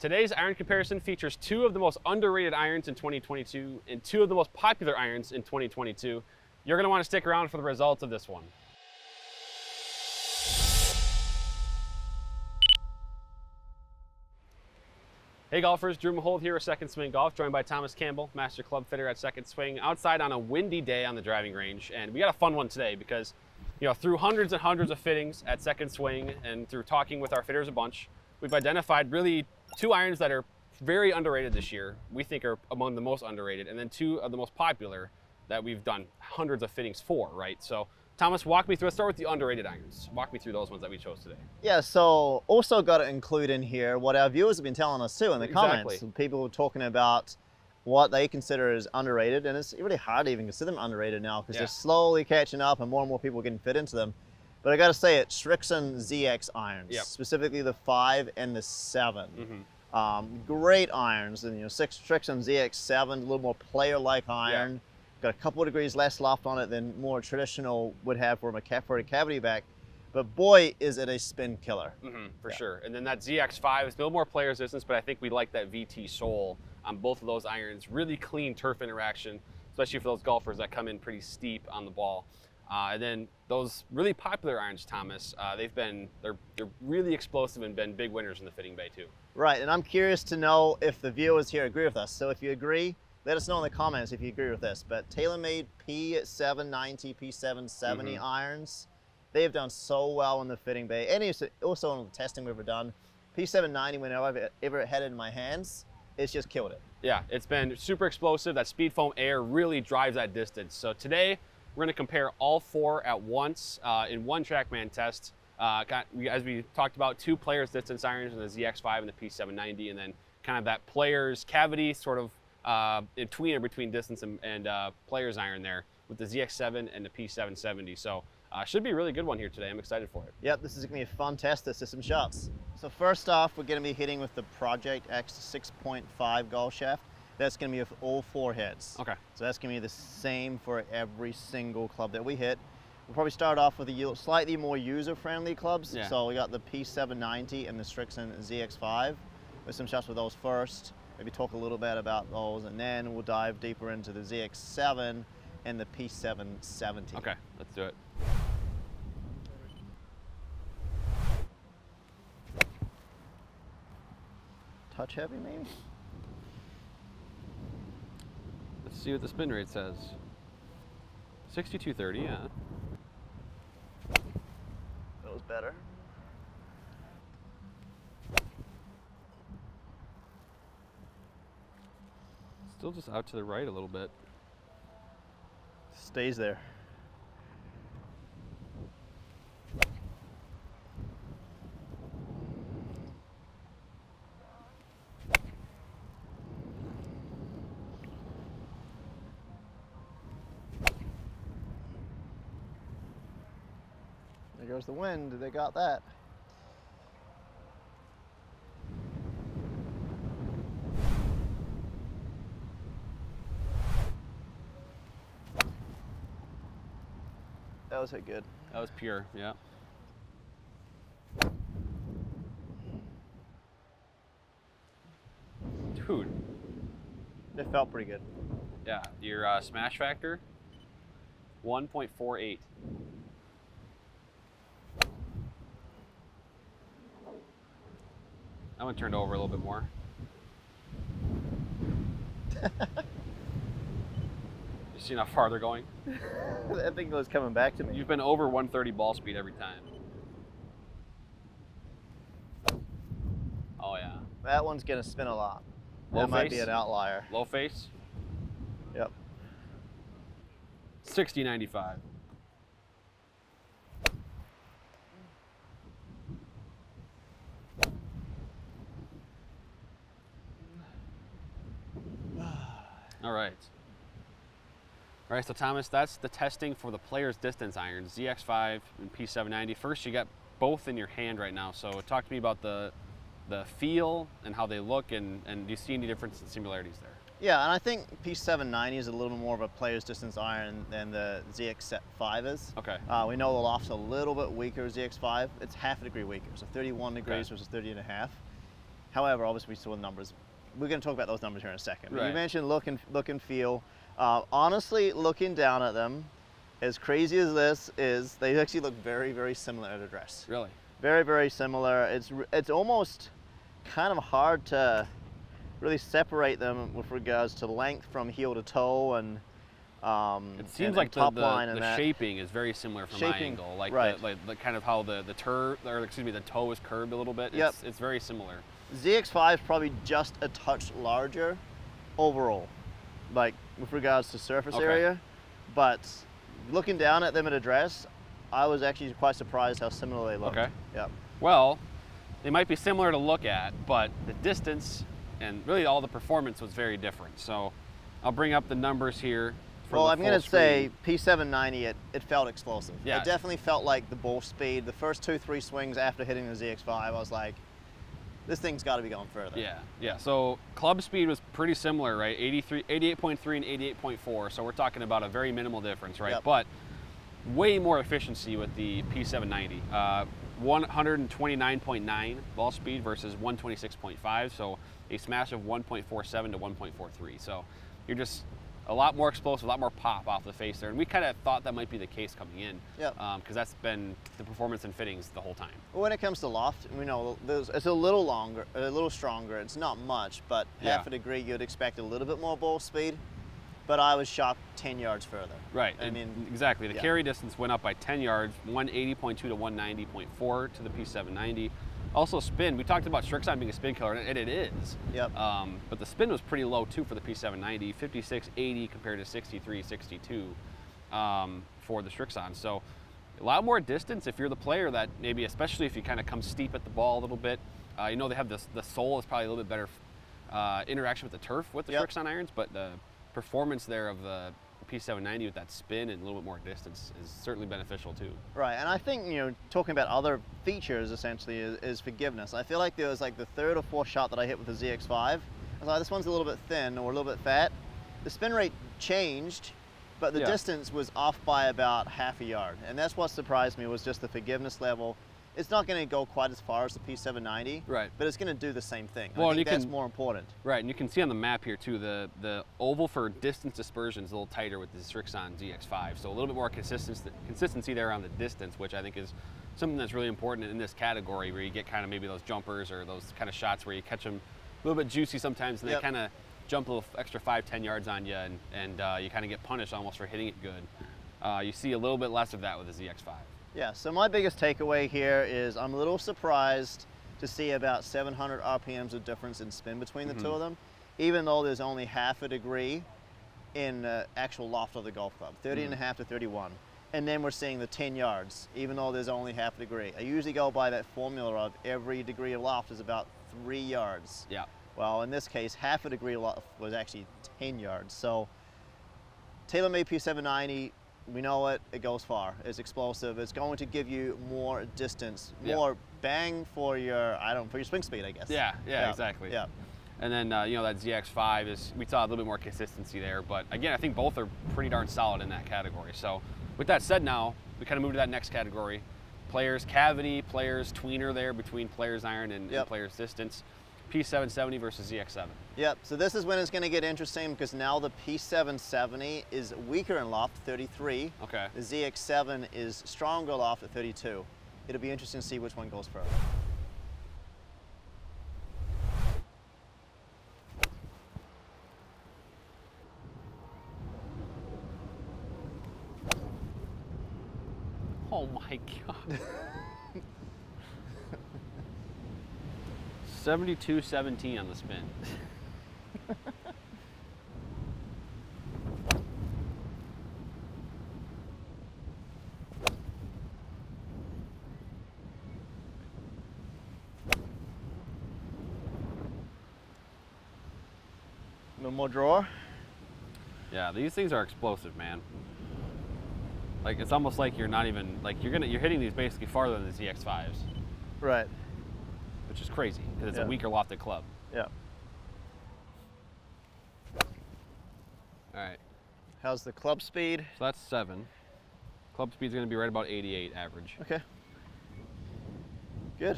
Today's iron comparison features two of the most underrated irons in 2022 and two of the most popular irons in 2022. You're going to want to stick around for the results of this one. Hey golfers, Drew Mahowald here with Second Swing Golf, joined by Thomas Campbell, master club fitter at Second Swing, outside on a windy day on the driving range. And we got a fun one today because, you know, through hundreds and hundreds of fittings at Second Swing and through talking with our fitters a bunch, we've identified really two irons that are very underrated this year, we think are among the most underrated, and then two of the most popular that we've done hundreds of fittings for, right? So Thomas, walk me through, let's start with the underrated irons. Walk me through those ones that we chose today. Yeah, so also got to include in here what our viewers have been telling us too in the comments. People were talking about what they consider as underrated, and it's really hard to even consider them underrated now because they're slowly catching up and more people are getting fit into them. But I got to say it, Srixon ZX irons, specifically the 5 and the 7. Great irons, and you know, Srixon ZX7, a little more player-like iron. Got a couple of degrees less loft on it than more traditional would have from a cavity back. But boy, is it a spin killer. For sure. And then that ZX5 is a little more player resistance, but I think we like that VT Sole on both of those irons. Really clean turf interaction, especially for those golfers that come in pretty steep on the ball. And then those really popular irons, Thomas, they're really explosive and been big winners in the fitting bay too. Right, and I'm curious to know if the viewers here agree with us. So if you agree, let us know in the comments if you agree with this. But TaylorMade P790, P770 irons, they have done so well in the fitting bay, and also in the testing we've ever done. P790, whenever I've ever had it in my hands, it's just killed it. Yeah, it's been super explosive. That SpeedFoam air really drives that distance. So today, we're going to compare all four at once in one Trackman test. As we talked about, two players distance irons in the ZX5 and the P790, and then kind of that players cavity sort of tweener between distance and players iron there with the ZX7 and the P770. So should be a really good one here today. I'm excited for it. Yep, this is going to be a fun test to system shots. So first off, we're going to be hitting with the Project X 6.5 golf shaft. That's going to be with all four heads. Okay. So that's going to be the same for every single club that we hit. We'll probably start off with the slightly more user-friendly clubs. Yeah. So we got the P790 and the Srixon ZX5. With some shots with those first. Maybe talk a little bit about those, and then we'll dive deeper into the ZX7 and the P770. Okay, let's do it. Touch heavy, maybe? Let's see what the spin rate says. 6230, yeah. That was better. Still just out to the right a little bit. Stays there. There's the wind, they got that. That was good. That was pure, yeah. Dude. It felt pretty good. Yeah, your smash factor, 1.48. That one turned over a little bit more. You see how far they're going? That thing was coming back to me. You've been over 130 ball speed every time. Oh yeah. That one's gonna spin a lot. Low that face. Might be an outlier. Low face? Yep. 6095. All right, so Thomas, that's the testing for the player's distance irons, ZX5 and P790. First, you got both in your hand right now, so talk to me about the feel and how they look, and do you see any difference in similarities there? Yeah, and I think P790 is a little more of a player's distance iron than the ZX5 is. Okay. We know the loft's a little bit weaker, ZX5. It's half a degree weaker, so 31 degrees versus 30 and a half. However, obviously we saw the numbers. We're going to talk about those numbers here in a second. Right. You mentioned look and feel. Honestly, looking down at them, as crazy as this is, they actually look very, very similar at address. Really? Very, very similar. It's almost kind of hard to really separate them with regards to length from heel to toe, and it seems like the shaping is very similar from my angle, like right. the kind of how the toe is curved a little bit. Yep. It's very similar. ZX5 is probably just a touch larger overall, like with regards to surface okay. area, but looking down at them at address, I was actually quite surprised how similar they look. Okay. Yep. Well, they might be similar to look at, but the distance and really all the performance was very different. So I'll bring up the numbers here. Well, I'm going to say P790, it felt explosive. Yeah. It definitely felt like the ball speed. The first two, three swings after hitting the ZX5, I was like, this thing's got to be going further. Yeah, yeah. So club speed was pretty similar, right? 88.3 and 88.4. So we're talking about a very minimal difference, right? Yep. But way more efficiency with the P790. 129.9 ball speed versus 126.5. So a smash of 1.47 to 1.43. So you're just a lot more explosive, a lot more pop off the face there. And we kind of thought that might be the case coming in. Yeah. Because that's been the performance and fittings the whole time. When it comes to loft, we know it's a little longer, a little stronger. It's not much, but yeah. half a degree, you'd expect a little bit more ball speed. But I was shocked 10 yards further. Right, I mean, exactly. The yeah. carry distance went up by 10 yards, 180.2 to 190.4 to the P790. Also spin, we talked about Srixon being a spin killer, and it is. Yep. But the spin was pretty low too for the P790, 56.80 compared to 63.62 for the Srixon. So a lot more distance if you're the player that maybe, especially if you kind of come steep at the ball a little bit. You know, they have this, the sole is probably a little bit better interaction with the turf with the yep. Srixon irons, but the performance there of the P790 with that spin and a little bit more distance is certainly beneficial too. Right, and I think, you know, talking about other features essentially is forgiveness. I feel like there was like the third or fourth shot that I hit with the ZX5. I was like, this one's a little bit thin or a little bit fat. The spin rate changed, but the yeah. distance was off by about half a yard. And that's what surprised me, was just the forgiveness level. It's not going to go quite as far as the P790, right? But it's going to do the same thing. Well, I think that's more important. Right, and you can see on the map here too, the oval for distance dispersion is a little tighter with the Srixon ZX5, so a little bit more consistency there on the distance, which I think is something that's really important in this category, where you get kind of maybe those jumpers or those kind of shots where you catch them a little bit juicy sometimes, and yep. they kind of jump a little extra 5-10 yards on you, and you kind of get punished almost for hitting it good. You see a little bit less of that with the ZX5. Yeah, so my biggest takeaway here is I'm a little surprised to see about 700 RPMs of difference in spin between the mm-hmm. two of them, even though there's only half a degree in the actual loft of the golf club, 30 mm-hmm. and a half to 31. And then we're seeing the 10 yards, even though there's only half a degree. I usually go by that formula of every degree of loft is about 3 yards. Yeah. Well, in this case, half a degree of loft was actually 10 yards. So TaylorMade P790, we know it goes far, it's explosive, it's going to give you more distance, more yeah. bang for your, I don't know, for your swing speed, I guess. Yeah, yeah, yeah. exactly. Yeah. And then, you know, that ZX5 is, we saw a little bit more consistency there, but again, I think both are pretty darn solid in that category. So with that said now, we kind of move to that next category. Players cavity, players tweener there between players iron and, yep. and players distance. P770 versus ZX7. Yep, so this is when it's going to get interesting, because now the P770 is weaker in loft, 33. Okay. The ZX7 is stronger loft at 32. It'll be interesting to see which one goes further. Oh my God. 72.17 on the spin. No more draw? Yeah, these things are explosive, man. Like, it's almost like you're not even, like, you're hitting these basically farther than the ZX5s. Right. Which is crazy, because it's yeah. a weaker lofted club. Yeah. All right. How's the club speed? So that's 7. Club speed's gonna be right about 88 average. Okay. Good.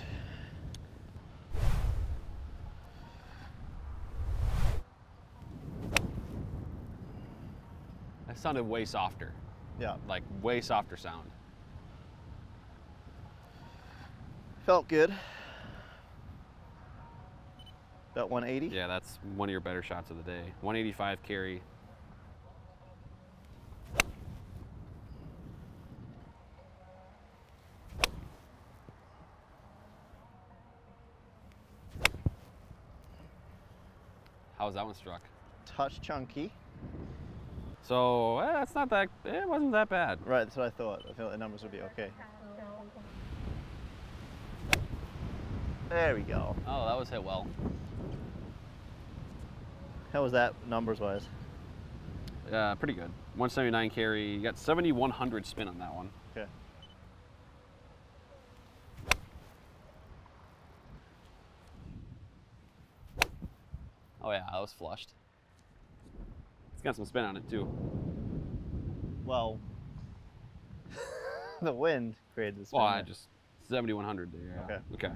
That sounded way softer. Yeah. Like way softer sound. Felt good. About 180? Yeah, that's one of your better shots of the day. 185 carry. How's that one struck? Touch chunky. So that's not that. It wasn't that bad. Right, that's what I thought. I thought the numbers would be okay. There we go. Oh, that was hit well. How was that numbers-wise? Pretty good. 179 carry. You got 7,100 spin on that one. Okay. Oh yeah, I was flushed. It's got some spin on it too. Well, the wind created the spin. Well, I just 7,100 there. Yeah. Okay. Okay.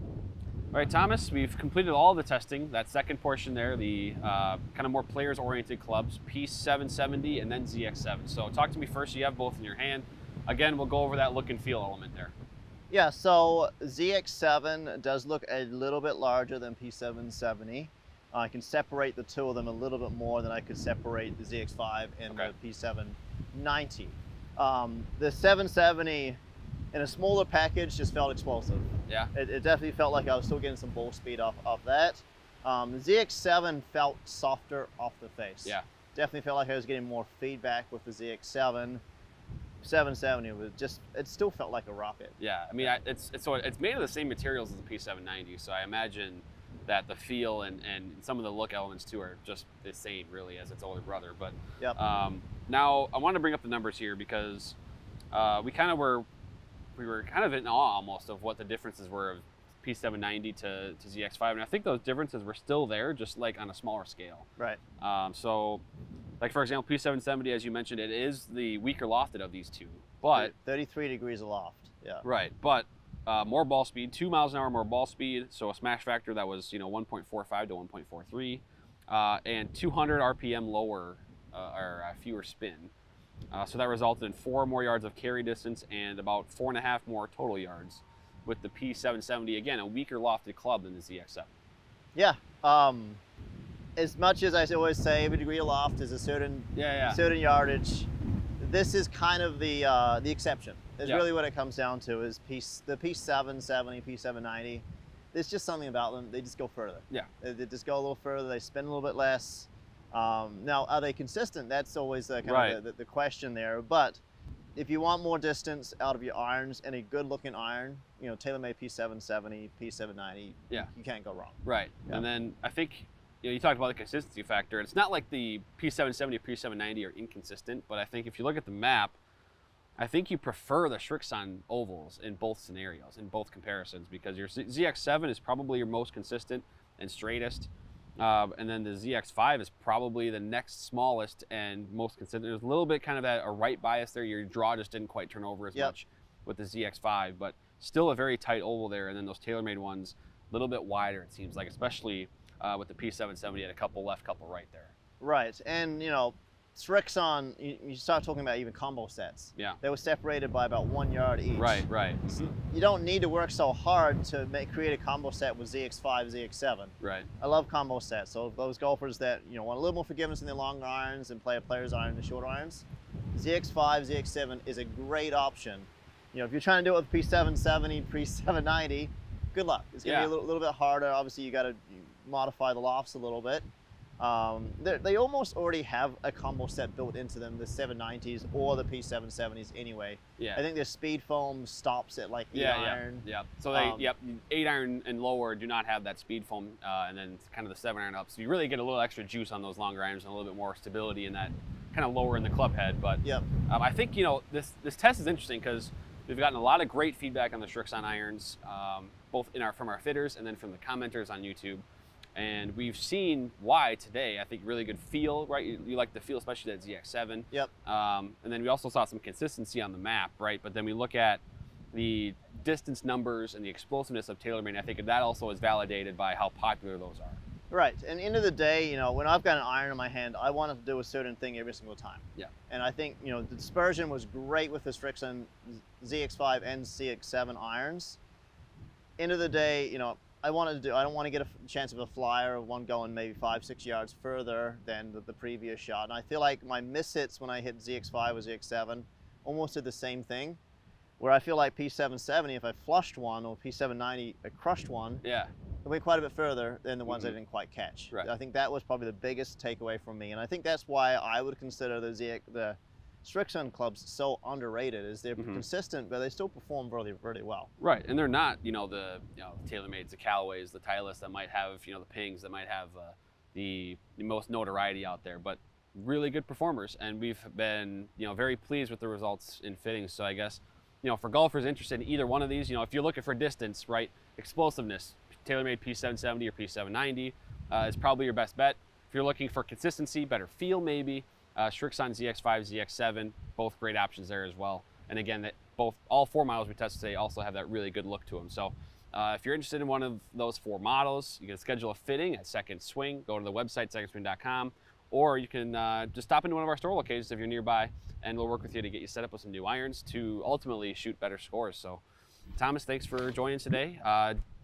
All right, Thomas, we've completed all the testing. That second portion there, the kind of more players-oriented clubs, P770 and then ZX7. So talk to me first. You have both in your hand. Again, we'll go over that look and feel element there. Yeah. So ZX7 does look a little bit larger than P770. I can separate the two of them a little bit more than I could separate the ZX5 and the P790. The 770 in a smaller package just felt explosive. Yeah. It definitely felt like I was still getting some ball speed off that. The ZX7 felt softer off the face. Yeah. Definitely felt like I was getting more feedback with the ZX7. 770 was just, it still felt like a rocket. Yeah. I mean, it's made of the same materials as the P790, so I imagine that the feel and some of the look elements too are just the same really as its older brother. But yep. Now I want to bring up the numbers here because we were kind of in awe almost of what the differences were of P790 to ZX5. And I think those differences were still there, just like on a smaller scale. Right. So like for example, P770, as you mentioned, it is the weaker lofted of these two, but 33 degrees aloft. Yeah. Right. But more ball speed, 2 miles an hour more ball speed, so a smash factor that was 1.45 to 1.43, and 200 RPM lower or fewer spin. So that resulted in 4 more yards of carry distance and about 4.5 more total yards with the P770, again, a weaker lofted club than the ZX7. Yeah, as much as I always say, every degree of loft is a certain, certain yardage. This is kind of the exception. That's really what it comes down to is the P770, P790. There's just something about them. They just go further. Yeah. They just go a little further. They spin a little bit less. Now, are they consistent? That's always kind of the question there. But if you want more distance out of your irons and a good looking iron, TaylorMade P770, P790, you can't go wrong. Right. Yeah. And then I think you talked about the consistency factor. It's not like the P770 or P790 are inconsistent, but I think if you look at the map, I think you prefer the Srixon ovals in both scenarios, in both comparisons, because your ZX7 is probably your most consistent and straightest, and then the ZX5 is probably the next smallest and most consistent. There's a little bit kind of a right bias there. Your draw just didn't quite turn over as much with the ZX5, but still a very tight oval there, and then those TaylorMade ones, a little bit wider it seems like, especially with the P770 at a couple left, couple right there. Right, and Srixon, you start talking about even combo sets. Yeah. They were separated by about 1 yard each. Right, right. So you don't need to work so hard to create a combo set with ZX5, ZX7. Right. I love combo sets. So those golfers that want a little more forgiveness in their long irons and play a player's iron and short irons, ZX5, ZX7 is a great option. If you're trying to do it with P770, P790, good luck. It's going to be a little bit harder. Obviously, you got to modify the lofts a little bit. They almost already have a combo set built into them, the 790s or the P770s anyway. Yeah. I think their SpeedFoam stops at like 8 iron. Yeah. So they 8 iron and lower do not have that SpeedFoam, and then kind of the 7 iron up. So you really get a little extra juice on those longer irons and a little bit more stability in that kind of lower in the club head. But I think this test is interesting because we've gotten a lot of great feedback on the Srixon irons, both from our fitters and then from the commenters on YouTube. And we've seen why today, I think, really good feel, right? You like the feel, especially that ZX7. Yep. And then we also saw some consistency on the map, right? But then we look at the distance numbers and the explosiveness of TaylorMade. I think that also is validated by how popular those are. Right, and end of the day, you know, when I've got an iron in my hand, I want to do a certain thing every single time. Yeah. And I think, you know, the dispersion was great with the Srixon ZX5 and ZX7 irons. End of the day, you know, I don't want to get a chance of a flyer of one going maybe 5-6 yards further than the previous shot. And I feel like my miss hits when I hit ZX5 or ZX7 almost did the same thing. Where I feel like P770, if I flushed one, or P790, I crushed one, yeah, it went quite a bit further than the ones I didn't quite catch. Right. I think that was probably the biggest takeaway from me, and I think that's why I would consider the Srixon clubs so underrated. Is they're consistent, but they still perform really, really well. Right, and they're not, you know, the TaylorMades, the Callaways, the Titleist that might have, you know, the Pings that might have the most notoriety out there, but really good performers, and we've been, you know, very pleased with the results in fittings. So I guess, you know, for golfers interested in either one of these, you know, if you're looking for distance, right, explosiveness, TaylorMade P770 or P790 is probably your best bet. If you're looking for consistency, better feel maybe, Srixon ZX5, ZX7, both great options there as well. And again, that all 4 models we tested today also have that really good look to them. So if you're interested in one of those 4 models, you can schedule a fitting at Second Swing. Go to the website, secondswing.com, or you can just stop into one of our store locations if you're nearby, and we'll work with you to get you set up with some new irons to ultimately shoot better scores. So, Thomas, thanks for joining today.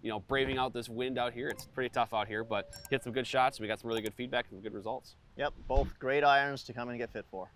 You know, braving out this wind out here. It's pretty tough out here, but hit some good shots. We got some really good feedback and some good results. Yep, both great irons to come and get fit for.